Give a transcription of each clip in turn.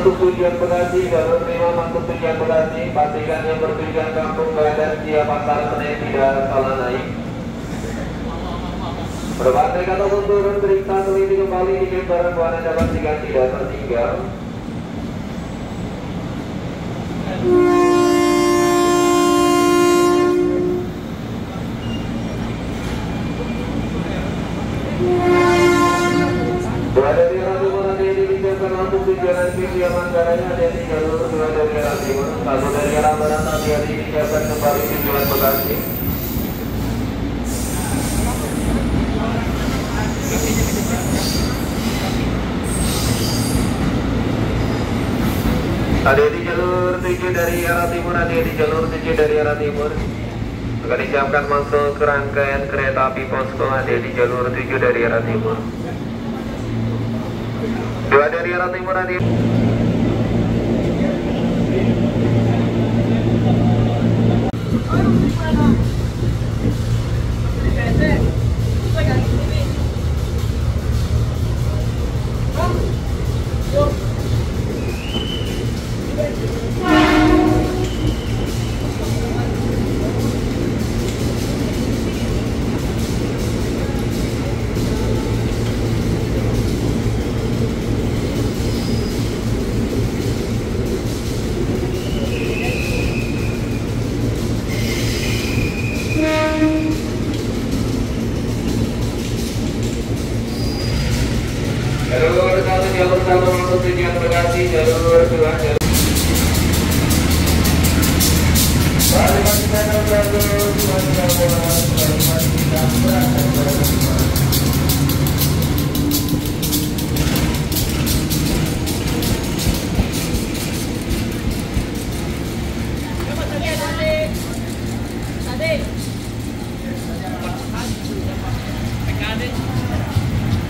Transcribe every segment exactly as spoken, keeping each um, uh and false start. mangku tujuan berhaji, jalur lima mangku tujuan berhaji, pastikan yang bertujuan kampung Badan dia pasar Senen tidak salah naik. Berbagai kata turun periksa teliti kembali di gambaran warna dapat tiga tidak tertinggal. Berada di Ratu Melati di Bijakan Lampung di Jalan Kiri Manggaraya ada di jalur dua dari arah timur, satu dari arah barat nanti di Bijakan kembali di Jalan Bekasi. Ada di jalur tujuh dari arah timur, ada di jalur tujuh dari arah timur. Akan disiapkan masuk ke rangkaian kereta api posko, ada di jalur tujuh dari arah timur. Dua dari arah timur, ada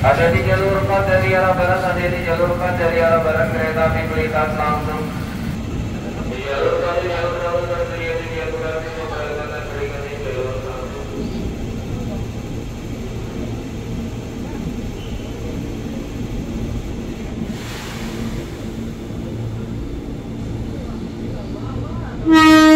Ada di jalur empat dari arah barat, ada di jalur empat dari arah barat kereta api melintas langsung. Di jalur empat dari arah barat tersedia tiga bulan di pemberangkatan berikutnya jalur satu. Thank you.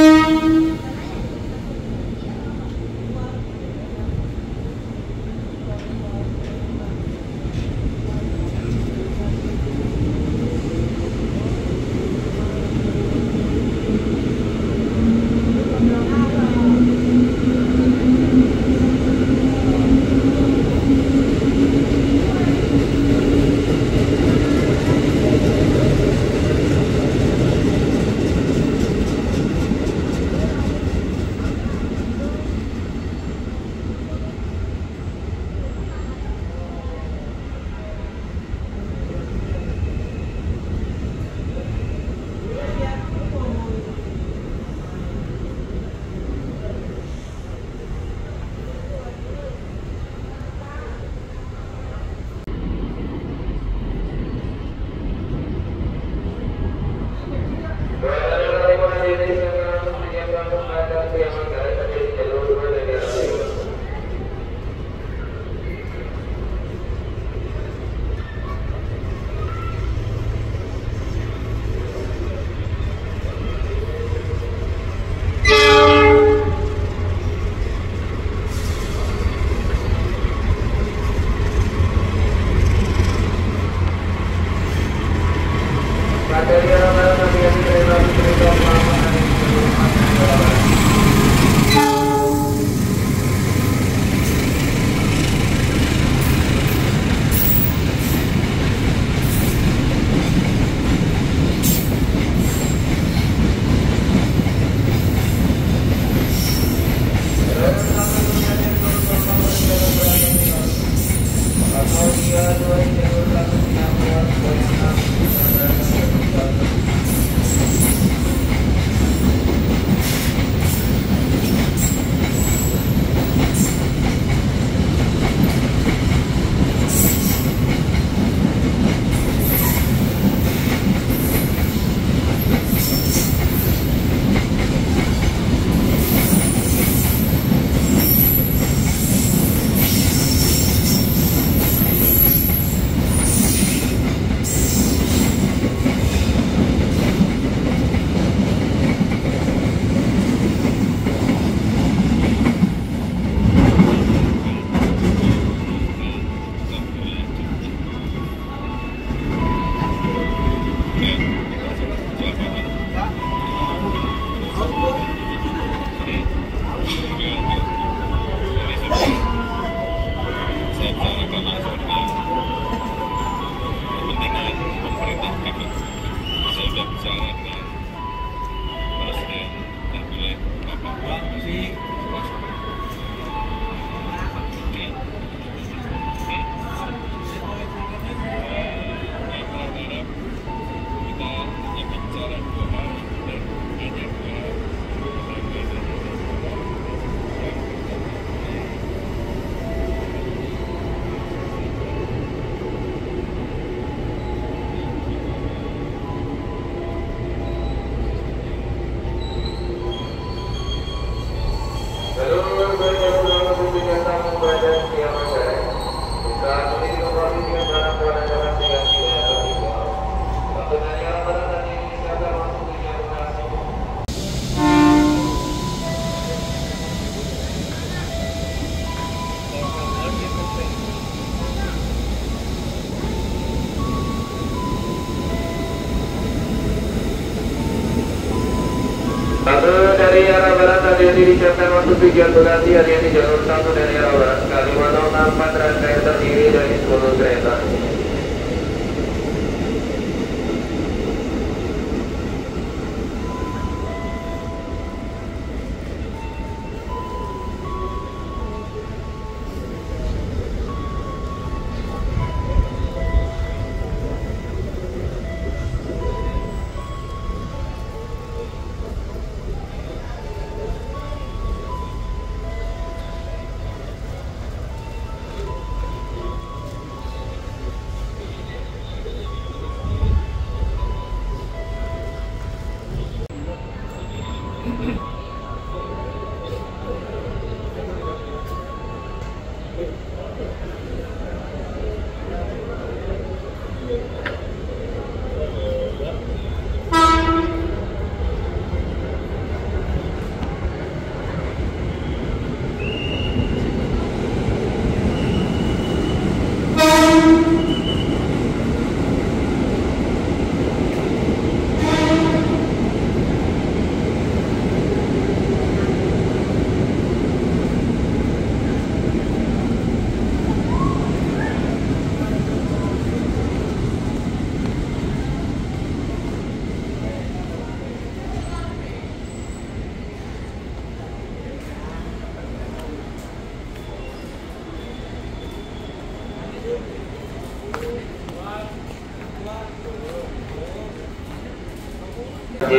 diucapkan waktu tujuan berganti hari ini jalur satu dari arah sekali satu nol enam empat rangkaian terdiri dari sepuluh kereta.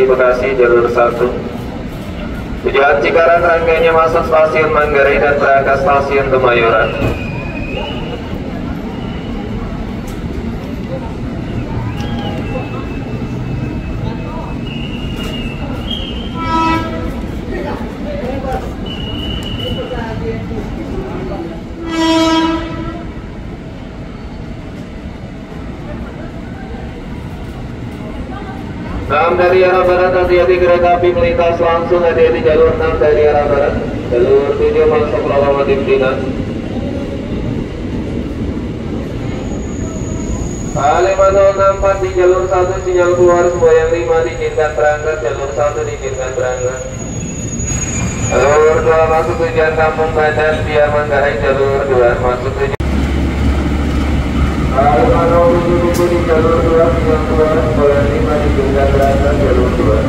Bekasi jalur satu Tujuan Cikarang rangkaiannya masuk stasiun Manggarai dan berangkat stasiun Kemayoran. Dari arah barat, hati-hati kereta api melintas langsung, hati-hati jalur enam dari arah barat, jalur tujuh masuk lokomotif dinas. lima nol enam empat di jalur satu sinyal keluar, semboyan lima diizinkan berangkat, jalur satu diizinkan berangkat. Jalur dua masuk tujuan Kampung Badan via Manggarai, jalur dua masuk tujuan. Kalau mau di jalur dua, jalur dua, boleh lima di jalur dua.